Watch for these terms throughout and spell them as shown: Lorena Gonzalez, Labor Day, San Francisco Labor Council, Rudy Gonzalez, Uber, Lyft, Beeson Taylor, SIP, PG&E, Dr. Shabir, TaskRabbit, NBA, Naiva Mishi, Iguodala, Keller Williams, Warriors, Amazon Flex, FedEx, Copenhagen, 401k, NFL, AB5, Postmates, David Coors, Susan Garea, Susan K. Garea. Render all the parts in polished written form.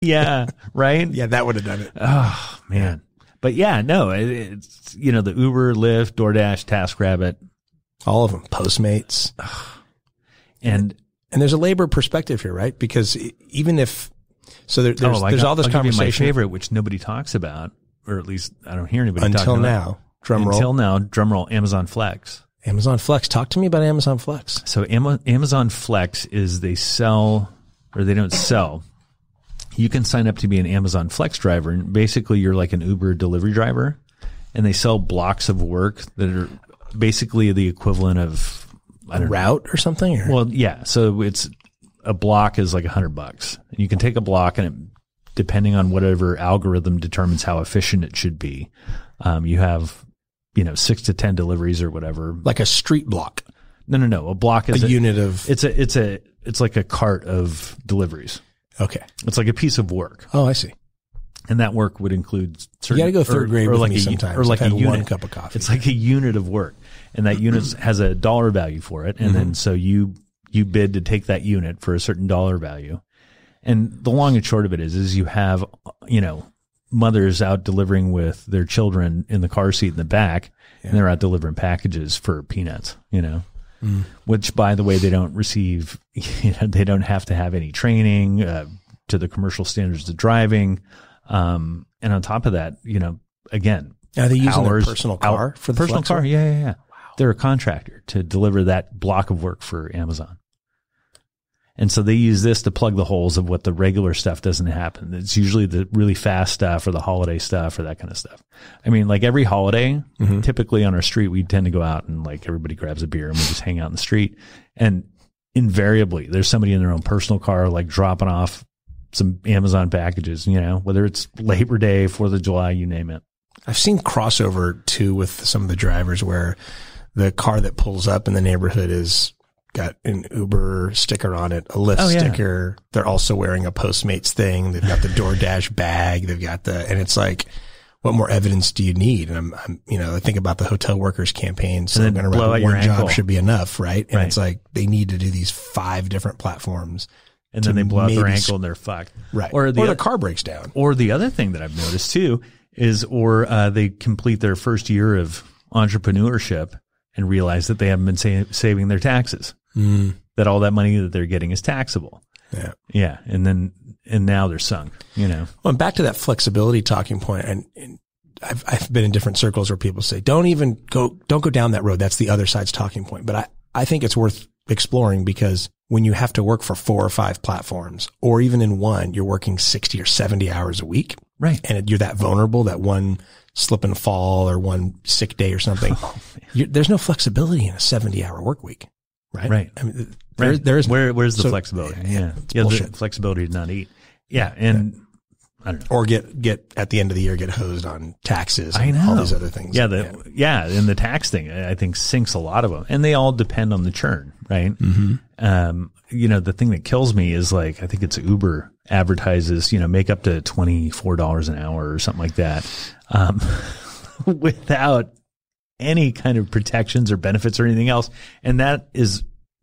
Yeah. Right. Yeah. That would have done it. Oh man. But yeah, no, it's, you know, the Uber, Lyft, DoorDash, TaskRabbit, all of them, Postmates. And there's a labor perspective here, right? Because even if, so there's, like, there's all this conversation. My favorite, which nobody talks about, or at least I don't hear anybody talking about. Until now, drum roll. Until now, drum roll, Amazon Flex. Amazon Flex. Talk to me about Amazon Flex. So Amazon Flex is they sell, or they don't sell. You can sign up to be an Amazon Flex driver, and basically you're like an Uber delivery driver, and they sell blocks of work that are basically the equivalent of a route or something. Or? Well, yeah. So it's a block is like $100, and you can take a block, and it, depending on whatever algorithm determines how efficient it should be, you have, you know, 6 to 10 deliveries or whatever. Like a street block. No. A block is a unit of. It's like a cart of deliveries. Okay. It's like a piece of work. Oh, I see. And that work would include certain. You got to go third grade with me sometimes. Or like a unit. One cup of coffee. It's like a unit of work, and that unit has a dollar value for it. And then so you bid to take that unit for a certain dollar value. And the long and short of it is you have, you know, mothers out delivering with their children in the car seat in the back, and they're out delivering packages for peanuts, you know. Which, by the way, they don't receive, you know, they don't have to have any training to the commercial standards of driving. And on top of that, you know, again, are they using their personal car for the personal car? Yeah. Wow. They're a contractor to deliver that block of work for Amazon. And so they use this to plug the holes of what the regular stuff doesn't happen. It's usually the really fast stuff or the holiday stuff or that kind of stuff. I mean, like every holiday, typically on our street, we tend to go out and like everybody grabs a beer and we just hang out in the street. And invariably, there's somebody in their own personal car, like dropping off some Amazon packages, you know, whether it's Labor Day, 4th of July, you name it. I've seen crossover too with some of the drivers where the car that pulls up in the neighborhood is got an Uber sticker on it, a Lyft sticker. They're also wearing a Postmates thing. They've got the DoorDash bag. They've got the, and it's like, what more evidence do you need? And I'm you know, I think about the hotel workers campaign. So I'm going to run one job should be enough, right? And it's like they need to do these 5 different platforms. And then they blow out their ankle and they're fucked. Right. Or the car breaks down. Or the other thing that I've noticed too is, they complete their first year of entrepreneurship and realize that they haven't been saving their taxes. That all that money that they're getting is taxable. Yeah. And now they're sunk, you know. Well, and back to that flexibility talking point, and I've been in different circles where people say, don't go down that road. That's the other side's talking point. But I think it's worth exploring, because when you have to work for 4 or 5 platforms, or even in one, you're working 60 or 70 hours a week. Right. And you're that vulnerable, that one slip and fall or one sick day or something. There's no flexibility in a 70-hour work week. Right. I mean, there is. Where's the flexibility? Yeah, the flexibility to not eat. Yeah. And I don't know. Or get at the end of the year, get hosed on taxes and all these other things. Yeah. And the tax thing, I think, sinks a lot of them, and they all depend on the churn. Right. You know, the thing that kills me is, like, I think it's Uber advertises, you know, make up to $24 an hour or something like that. Without any kind of protections or benefits or anything else. And that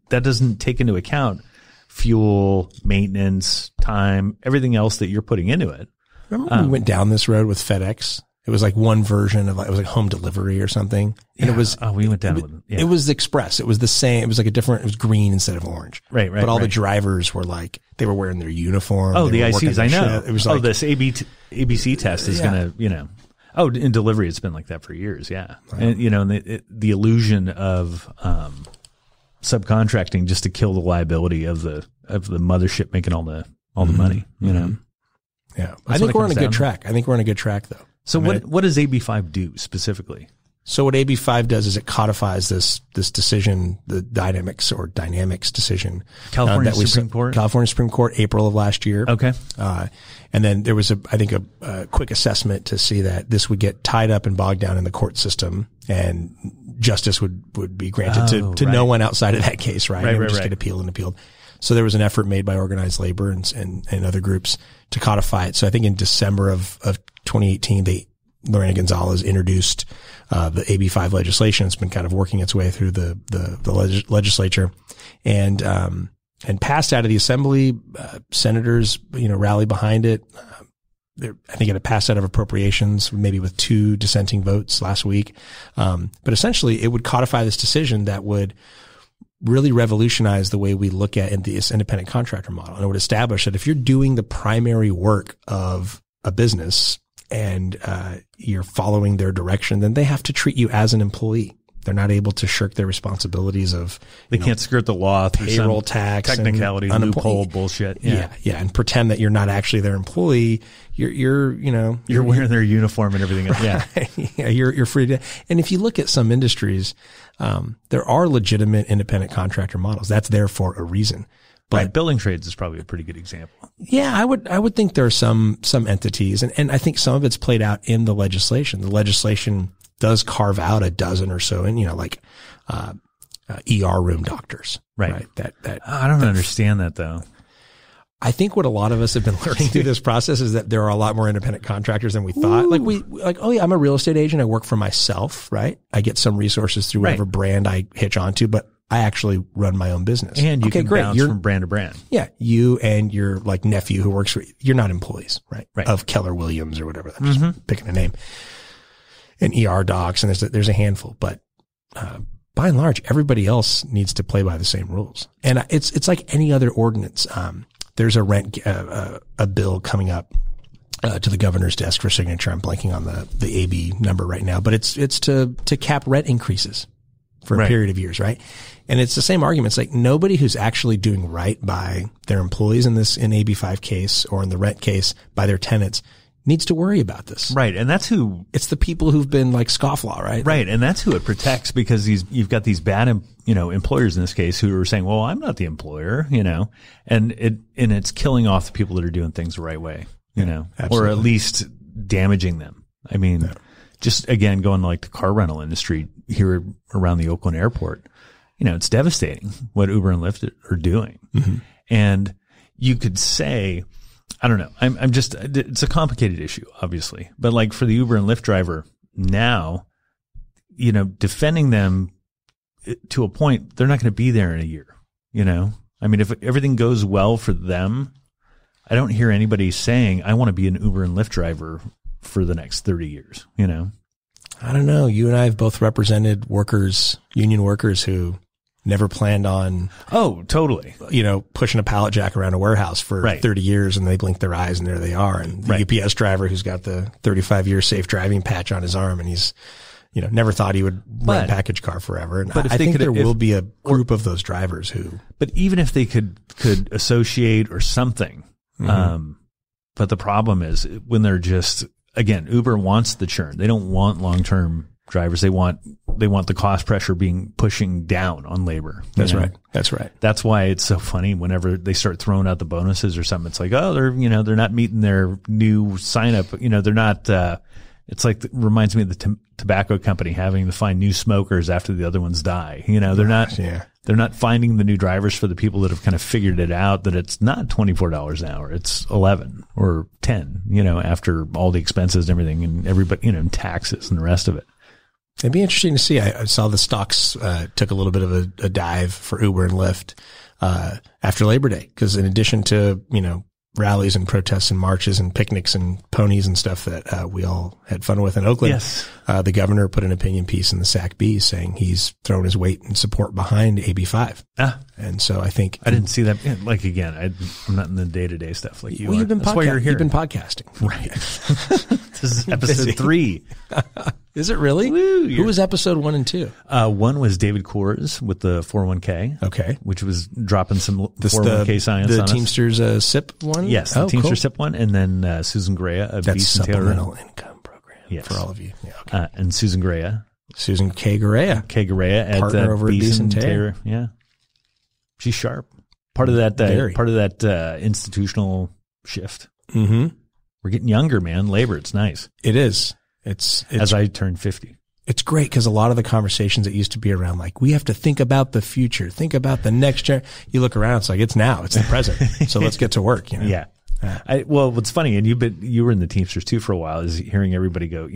doesn't take into account fuel, maintenance, time, everything else that you're putting into it. Remember when we went down this road with FedEx? It was like one version of, like, it was like home delivery or something. And it was, we went down with them. It was express. It was the same. It was like a different, it was green instead of orange. Right. But all the drivers were like, they were wearing their uniform. Oh, the ICs. I know. Shit. It was like, this ABC test is going to, you know. Oh, in delivery, it's been like that for years, yeah. Right. And, you know, and the illusion of subcontracting just to kill the liability of the mothership making all the money, you know. Yeah, I think we're on a good track. I think we're on a good track, though. So, what does AB5 do specifically? So, what AB5 does is it codifies this decision, the dynamics decision, California Supreme Court, April of last year. Okay, and then there was I think a quick assessment to see that this would get tied up and bogged down in the court system, and justice would be granted to no one outside of that case, right? Right, just get appealed. So there was an effort made by organized labor and other groups to codify it. So I think in December of 2018, Lorena Gonzalez introduced the AB5 legislation. It's been kind of working its way through the legislature, and and passed out of the assembly. Senators, rally behind it. I think it had passed out of appropriations, maybe with 2 dissenting votes last week. But essentially it would codify this decision that would really revolutionize the way we look at this independent contractor model. And it would establish that if you're doing the primary work of a business and you're following their direction, then they have to treat you as an employee. They're not able to shirk their responsibilities of they can't skirt the law through payroll tax, technicality, loophole bullshit. Yeah, and pretend that you're not actually their employee. You're wearing their uniform and everything else. Right. Yeah, you're free to. And if you look at some industries, there are legitimate independent contractor models. That's there for a reason. But right. Building trades is probably a pretty good example. Yeah, I would think there are some entities, and I think some of it's played out in the legislation. The legislation does carve out a dozen or so, and ER room doctors, right? That I don't understand that though. I think what a lot of us have been learning through this process is that there are a lot more independent contractors than we thought. Ooh. I'm a real estate agent. I work for myself, right? I get some resources through whatever brand I hitch onto, but I actually run my own business. And you can bounce from brand to brand. Yeah. You and your nephew who works for you, you're not employees, right? Of Keller Williams or whatever. I'm just picking a name. And ER docs, and there's a handful, but by and large, everybody else needs to play by the same rules. And it's like any other ordinance. There's a rent bill coming up to the governor's desk for signature. I'm blanking on the AB number right now, but it's to cap rent increases for a period of years, right? And it's the same arguments. Like nobody who's actually doing right by their employees in AB5 case or in the rent case by their tenants needs to worry about this. Right. And that's it's the people who've been scofflaw, right? Right. And that's who it protects, because you've got these bad, employers in this case who are saying, well, I'm not the employer, and it's killing off the people that are doing things the right way, absolutely. Or at least damaging them. I mean, just again, going to the car rental industry here around the Oakland airport, it's devastating what Uber and Lyft are doing. Mm-hmm. And you could say, I don't know. I'm just, it's a complicated issue, obviously. But for the Uber and Lyft driver now, defending them to a point, they're not going to be there in a year. I mean, if everything goes well for them, I don't hear anybody saying, I want to be an Uber and Lyft driver for the next 30 years, I don't know. You and I have both represented workers, union workers who never planned on pushing a pallet jack around a warehouse for 30 years, and they blink their eyes and there they are. And the UPS driver who's got the 35-year safe driving patch on his arm, and he's never thought he would run a package car forever. And but I think there will be a group of those drivers who. But even if they could associate or something, mm-hmm. But the problem is when they're just, again, Uber wants the churn. They don't want long-term drivers. They want the cost pressure pushing down on labor. That's right. That's why it's so funny whenever they start throwing out the bonuses or something. It's like, oh, they're not meeting their new sign up. They're not. It's like reminds me of the tobacco company having to find new smokers after the other ones die. They're not. Yeah. They're not finding the new drivers for the people that have kind of figured it out that it's not $24 an hour. It's 11 or 10. After all the expenses and everything and everybody, taxes and the rest of it. It'd be interesting to see. I saw the stocks took a little bit of a dive for Uber and Lyft after Labor Day, because in addition to rallies and protests and marches and picnics and ponies and stuff that we all had fun with in Oakland, the governor put an opinion piece in the SAC-B saying he's thrown his weight and support behind AB5. And so I think I didn't see that. Again, I'm not in the day-to-day stuff like you. Well, that's why you're here. You've been podcasting, right? This is episode 3. Is it really? Woo, who was episode 1 and 2? 1 was David Coors with the 401k. Okay. Which was dropping some 401k science on us. The Teamsters SIP one? Yes, the Teamsters SIP one. And then Susan Garea of Beeson Taylor. That's Supplemental Income Program for all of you. Yeah, okay. And Susan Garea. Susan K. Garea. K. Garea at Beeson Taylor. Yeah. She's sharp. Part of that institutional shift. Mm-hmm. We're getting younger, man. Labor, it's nice. It is. It's as I turn 50. It's great because a lot of the conversations that used to be around, we have to think about the future, think about the next year. You look around, it's it's now, it's the present. So let's get to work. Yeah. Well, what's funny, and you were in the Teamsters too for a while, is hearing everybody go,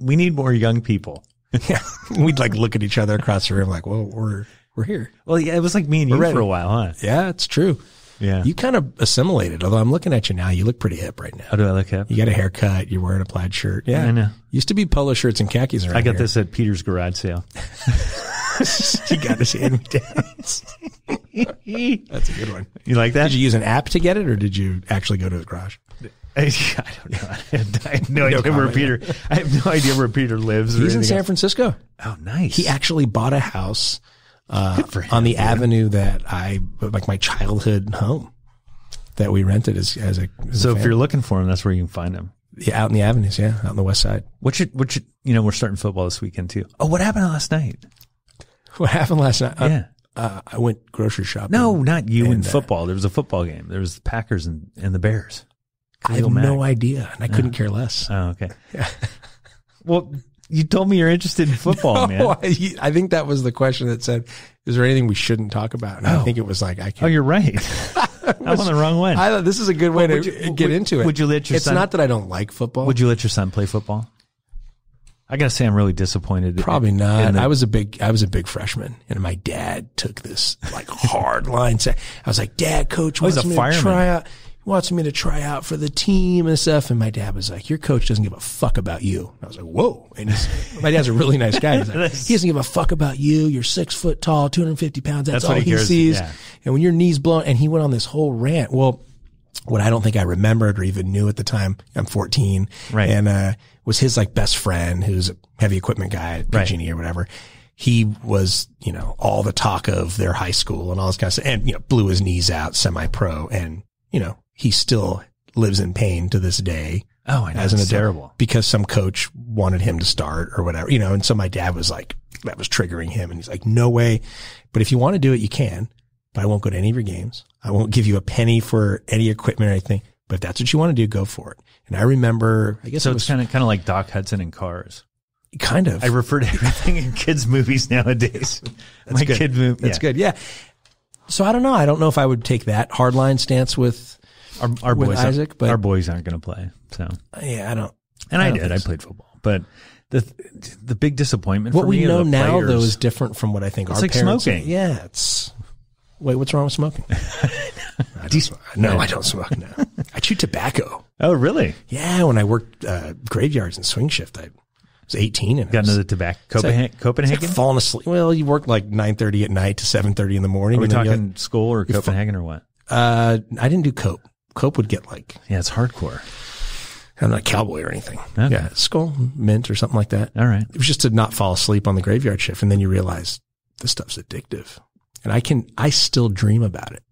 we need more young people. Yeah. We'd look at each other across the room, well, we're We're here. Well, yeah, it was like me and you for a while, huh? Yeah, it's true. Yeah. You kind of assimilated, although I'm looking at you now. You look pretty hip right now. Oh, do I look hip? You got a haircut. You're wearing a plaid shirt. Yeah, I know. Used to be polo shirts and khakis around here. I got this at Peter's garage sale. He got his hand-me-downs. That's a good one. You like that? Did you use an app to get it, or did you actually go to his garage? I don't know. I have no idea where Peter lives. He's in San Francisco. Oh, nice. He actually bought a house on the avenue that I, like my childhood home that we rented as a family. If you're looking for him, that's where you can find him. Yeah, out in the avenues. Yeah, out on the west side. You know, we're starting football this weekend too. Oh, what happened last night? What happened last night? Yeah. I went grocery shopping. No, not you and football. There was a football game. There was the Packers and the Bears. I have no idea, and I couldn't care less. Oh, okay. Yeah. Well, you told me you're interested in football, man. I think that was the question that said, is there anything we shouldn't talk about? And I think it was like, I can't. Oh, you're right. I'm on the wrong one. I thought this is a good way to get into it. Would you let your son? It's not that I don't like football. Would you let your son play football? I gotta say, I'm really disappointed. Probably not. I was a big freshman, and my dad took this like hard line. I was like, "Dad, coach wants me to try out. He wants me to try out for the team and stuff." And my dad was like, "Your coach doesn't give a fuck about you." And I was like, "Whoa!" And my dad's a really nice guy. He's like, "He doesn't give a fuck about you. You're 6 foot tall, 250 pounds. That's all he sees. Yeah. And when your knee's blown," and he went on this whole rant. Well, what I don't think I remembered or even knew at the time, I'm 14, right? And was his like best friend, who's a heavy equipment guy at PG&E or whatever. He was, you know, all the talk of their high school and all this kind of stuff, and you know, blew his knees out, semi-pro, and you know, he still lives in pain to this day. Oh, I know. It's terrible because some coach wanted him to start or whatever, you know. And so my dad was like, that was triggering him, and he's like, "No way, but if you want to do it, you can. But I won't go to any of your games. I won't give you a penny for any equipment or anything. But if that's what you want to do, go for it." And I remember, I guess so. It's kind of like Doc Hudson in Cars. Kind of. I refer to everything in kids' movies nowadays. My kid movie. That's good. Yeah. So I don't know. I don't know if I would take that hardline stance with our boys, Isaac. But our boys aren't going to play. So yeah, I don't. And I did. I played football, but. The big disappointment. What we know now though is different from what I think our parents. It's like smoking. Yeah. It's. Wait, what's wrong with smoking? I don't smoke now. I chew tobacco. Oh, really? Yeah, when I worked graveyards and swing shift, I was 18 and got into the tobacco. Copenhagen? It's like falling asleep. Well, you worked like 9:30 at night to 7:30 in the morning. Are we talking school or Copenhagen or what? I didn't do cope. Cope would get like... Yeah, it's hardcore. I'm not a cowboy or anything. Okay. Yeah, skull, mint or something like that. All right. It was just to not fall asleep on the graveyard shift, and then you realize this stuff's addictive. And I still dream about it.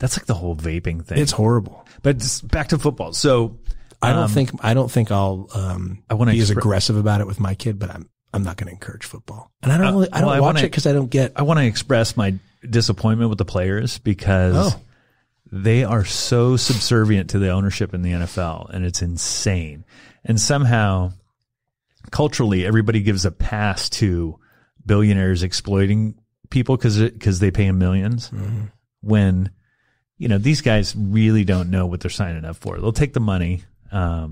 That's like the whole vaping thing. It's horrible. But just back to football. So I don't think I'll be as aggressive about it with my kid, but I'm not going to encourage football. And I don't really, I watch it because I don't get. I want to express my disappointment with the players because they are so subservient to the ownership in the NFL, and it's insane. And somehow culturally, everybody gives a pass to billionaires exploiting people because they pay him millions when, you know, these guys really don't know what they're signing up for. They'll take the money. But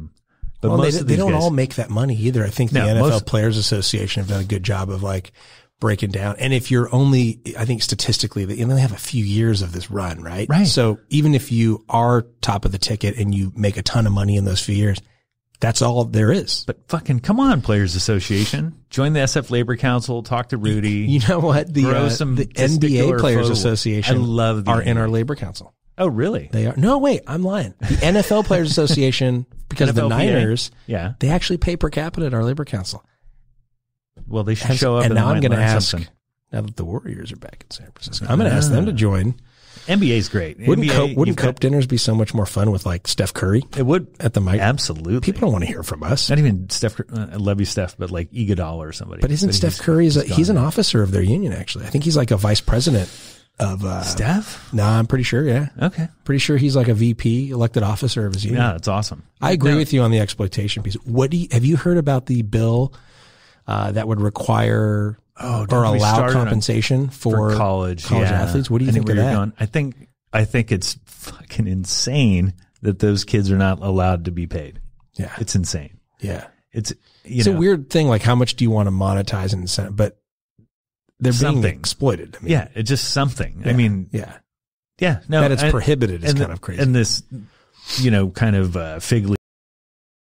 most of these guys don't all make that money either. I think the NFL Players Association have done a good job of like breaking down. And if you're only, I think statistically, they only have a few years of this run, right? Right. So even if you are top of the ticket and you make a ton of money in those few years, that's all there is. But fucking come on, Players Association. Join the SF Labor Council. Talk to Rudy. You know what? The NBA Players Association are in our Labor Council. Oh, really? They are. No, wait. I'm lying. The NFL Players Association, because of the Niners, they actually pay per capita at our Labor Council. Well, they should show up. And now I'm going to ask, now that the Warriors are back in San Francisco, I'm going to ask them to join. NBA's great. Wouldn't Cope dinners be so much more fun with like Steph Curry? It would at the mic. Absolutely. People don't want to hear from us. Not even Steph. I love you, Steph, but like Iguodala or somebody. But isn't Steph Curry? He's an officer of their union. Actually, I think he's like a vice president of Steph. No, I'm pretty sure. Yeah. Okay. Pretty sure he's like a VP, elected officer of his union. Yeah, that's awesome. I agree with you on the exploitation piece. Have you heard about the bill that would require? Oh, or allow compensation for college athletes. What do you think of that? I think it's fucking insane that those kids are not allowed to be paid. Yeah, it's insane. Yeah, it's a weird thing. Like, how much do you want to monetize and incentivize? But they're something. Being exploited. I mean, yeah, it's just something. Yeah, I mean, yeah, yeah. No, that it's prohibited is kind of crazy. And this, you know, kind of fig leaf